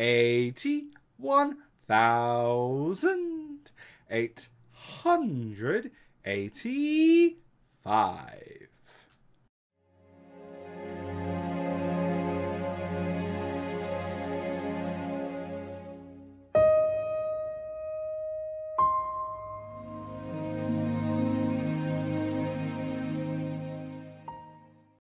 81,885.